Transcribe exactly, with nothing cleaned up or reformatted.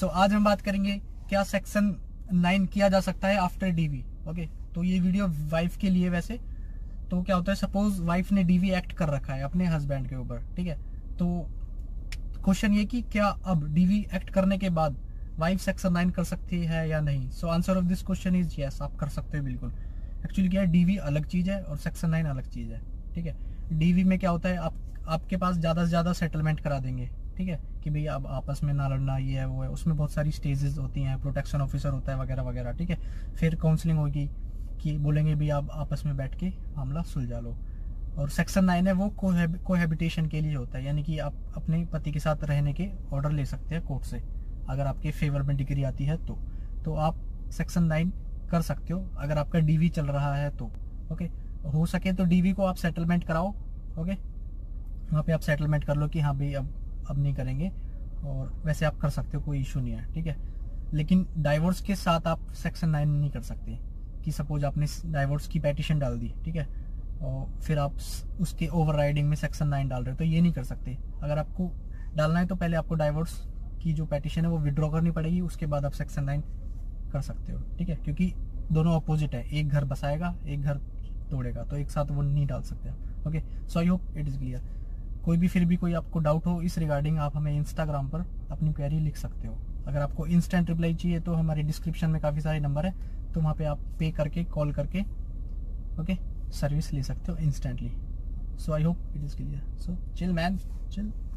सो so, आज हम बात करेंगे क्या सेक्शन नाइन किया जा सकता है आफ्टर डीवी। ओके, तो ये वीडियो वाइफ के लिए। वैसे तो क्या होता है, सपोज वाइफ ने डीवी एक्ट कर रखा है अपने हस्बैंड के ऊपर, ठीक है। तो क्वेश्चन ये कि क्या अब डीवी एक्ट करने के बाद वाइफ सेक्शन नाइन कर सकती है या नहीं। So answer of this question is yes, आप कर सकते हो बिल्कुल। एक्चुअली क्या है, डीवी अलग चीज़ है और सेक्शन नाइन अलग चीज़ है, ठीक है। डीवी में क्या होता है, आप आपके पास ज़्यादा से ज़्यादा सेटलमेंट करा देंगे, ठीक है, कि भैया अब आपस में ना लड़ना, ये है वो है। उसमें बहुत सारी स्टेजेस होती हैं, प्रोटेक्शन ऑफिसर होता है वगैरह वगैरह, ठीक है। फिर काउंसलिंग होगी कि बोलेंगे भी आप आपस में बैठ के मामला सुलझा लो। और सेक्शन नाइन है वो कोहैबिटेशन के लिए होता है, यानी कि आप अपने पति के साथ रहने के ऑर्डर ले सकते हैं कोर्ट से, अगर आपके फेवर में डिग्री आती है तो तो आप सेक्शन नाइन कर सकते हो अगर आपका डीवी चल रहा है तो। ओके, हो सके तो डीवी को आप सेटलमेंट कराओ। ओके, वहाँ पे आप सेटलमेंट कर लो कि हाँ भाई अब अब नहीं करेंगे, और वैसे आप कर सकते हो, कोई इशू नहीं है, ठीक है। लेकिन डाइवोर्स के साथ आप सेक्शन नाइन नहीं कर सकते कि सपोज आपने डाइवोर्स की पेटिशन डाल दी, ठीक है, और फिर आप उसके ओवरराइडिंग में सेक्शन नाइन डाल रहे हो, तो ये नहीं कर सकते। अगर आपको डालना है तो पहले आपको डाइवोर्स की जो पेटिशन है वो विड्रॉ करनी पड़ेगी, उसके बाद आप सेक्शन नाइन कर सकते हो, ठीक है, क्योंकि दोनों अपोजिट है, एक घर बसाएगा एक घर तोड़ेगा, तो एक साथ वो नहीं डाल सकते आप। Okay, so I hope it is clear. कोई भी फिर भी कोई आपको डाउट हो इस रिगार्डिंग, आप हमें इंस्टाग्राम पर अपनी क्वेरी लिख सकते हो। अगर आपको इंस्टेंट रिप्लाई चाहिए तो हमारे डिस्क्रिप्शन में काफ़ी सारे नंबर है, तो वहाँ पे आप पे करके कॉल करके ओके सर्विस ले सकते हो instantly. So I hope it is clear. So chill man, chill.